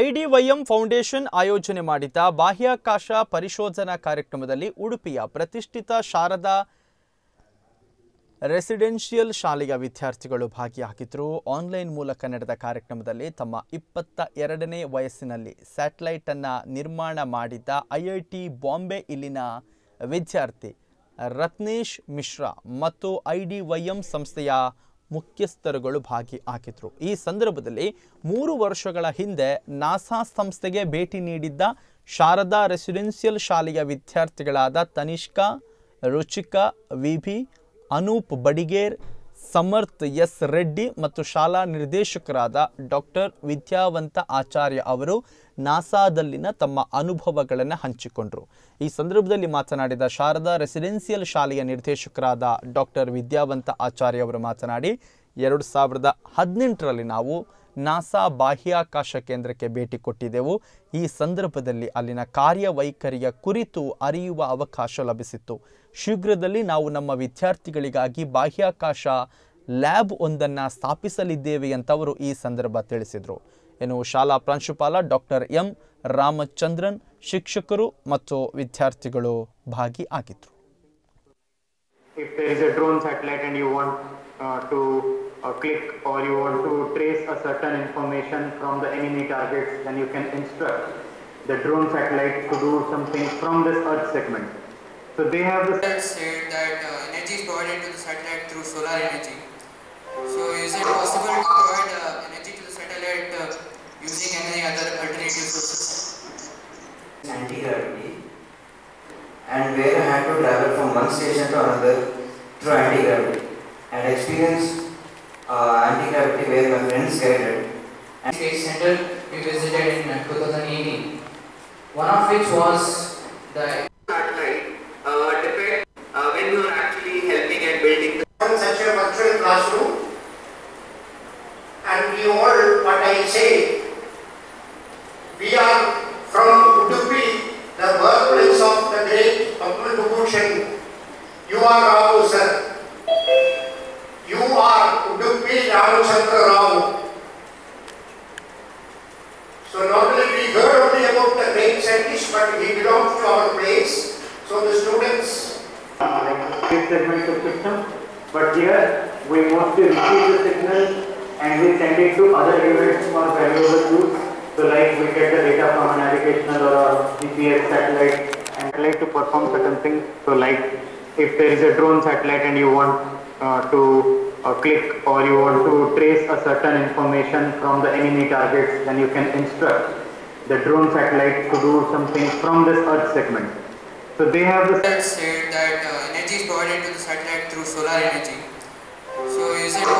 IDYM foundation ಆಯೋಜನೆ ಮಾಡಿದ ಬಾಹ್ಯಾಕಾಶ ಪರಿಶೋಧನಾ ಕಾರ್ಯಕ್ರಮದಲ್ಲಿ ಉಡುಪಿಯ ಪ್ರತಿಷ್ಠಿತ ಶಾರದಾ ರೆಸಿಡೆನ್ಷಿಯಲ್ ಶಾಲೆಯ ವಿದ್ಯಾರ್ಥಿಗಳು ಭಾಗಿಯಾಗಿದ್ದರು. ಆನ್ಲೈನ್ ಮೂಲಕ ನಡೆದ ಕಾರ್ಯಕ್ರಮದಲ್ಲಿ ತಮ್ಮ 22ನೇ ವಯಸ್ಸಿನಲ್ಲಿ ಸ್ಯಾಟಲೈಟ್ ಅನ್ನು ನಿರ್ಮಾಣ ಮಾಡಿದ IIT ಬಾಂಬೆ ಇಲ್ಲಿನ ವಿದ್ಯಾರ್ಥಿ ರತ್ನೇಶ್ ಮಿಶ್ರಾ ಮತ್ತು IDYM ಸಂಸ್ಥೆಯ ಮುಖ್ಯಸ್ಥರುಗಳು ಭಾಗಿಯಾಗಿದ್ದರು. ಈ ಸಂದರ್ಭದಲ್ಲಿ 3 ವರ್ಷಗಳ ಹಿಂದೆ ನಾಸಾ ಸಂಸ್ಥೆಗೆ ಭೇಟಿ ನೀಡಿದ್ದ ಶಾರದಾ ರೆಸಿಡೆನ್ಷಿಯಲ್ ಶಾಲೆಯ ವಿದ್ಯಾರ್ಥಿಗಳಾದ ತನಿಷ್ಕಾ, ರುಚಿಕಾ, ವಿಭಿ, ಅನೂಪ್ ಬಡಿಗೇರ್, ಸಮರ್ಥ್ ಎಸ್ ರೆಡ್ಡಿ ಮತ್ತು ಶಾಲಾ ನಿರ್ದೇಶಕರಾದ ಡಾಕ್ಟರ್ ವಿದ್ಯಾವಂತ ಆಚಾರ್ಯ ಅವರು ನಾಸಾದಲ್ಲಿನ ತಮ್ಮ ಅನುಭವಗಳನ್ನು ಹಂಚಿಕೊಂಡರು. ಈ ಸಂದರ್ಭದಲ್ಲಿ ಮಾತನಾಡಿದ ಶಾರದಾ ರೆಸಿಡೆನ್ಷಿಯಲ್ ಶಾಲೆಯ ನಿರ್ದೇಶಕರಾದ ಡಾಕ್ಟರ್ ವಿದ್ಯಾವಂತ ಆಚಾರ್ಯ ಅವರು ಮಾತನಾಡಿ, 2018ರಲ್ಲಿ ನಾವು ನಾಸಾ ಬಾಹ್ಯಾಕಾಶ ಕೇಂದ್ರಕ್ಕೆ ಭೇಟಿ ಕೊಟ್ಟಿದ್ದೆವು. ಈ ಸಂದರ್ಭದಲ್ಲಿ ಅಲ್ಲಿನ ಕಾರ್ಯವೈಖರಿಯ ಕುರಿತು ಅರಿಯುವ ಅವಕಾಶ ಲಭಿಸಿತ್ತು. ಶೀಘ್ರದಲ್ಲಿ ನಾವು ನಮ್ಮ ವಿದ್ಯಾರ್ಥಿಗಳಿಗಾಗಿ ಬಾಹ್ಯಾಕಾಶ ಲ್ಯಾಬ್ ಒಂದನ್ನು ಸ್ಥಾಪಿಸಲಿದ್ದೇವೆ ಅಂತವರು ಈ ಸಂದರ್ಭ ತಿಳಿಸಿದರು. ಏನು ಶಾಲಾ ಪ್ರಾಂಶುಪಾಲ ಡಾಕ್ಟರ್ ಎಂ ರಾಮಚಂದ್ರನ್, ಶಿಕ್ಷಕರು ಮತ್ತು ವಿದ್ಯಾರ್ಥಿಗಳು ಭಾಗಿಯಾಗಿದ್ದರು. If there is a drone satellite and you want to click or you want to trace a certain information from the enemy targets, then you can instruct the drone satellite to do something from this Earth segment. So they have said that energy is provided to the satellite through solar energy. So is it possible to provide energy to the satellite using any other alternative sources? Anti-gravity, and where I had to travel from one station to another through anti-gravity. And experience anti-gravity where my friends guided. And Space Center we visited in 2018. One of which was the satellite depend when you are actually helping and building the such a virtual classroom. And we all, what I say, we are from Udupi, the birthplace of the great Padma Vibhushan. You are Rao, sir. You are Udupi Ramchandra Rao. So not only we heard only about the great scientist, but he belongs to our place. So the students like segments of system, but here we want to receive the signal and we send it to other units for valuable use. So like we get the data from a navigational or a GPS satellite and like to perform certain things. So like if there is a drone satellite and you want to click or you want to trace a certain information from the enemy targets, then you can instruct the drone satellite to do something from this Earth segment. So they have said that energy is provided to the satellite through solar energy. So is it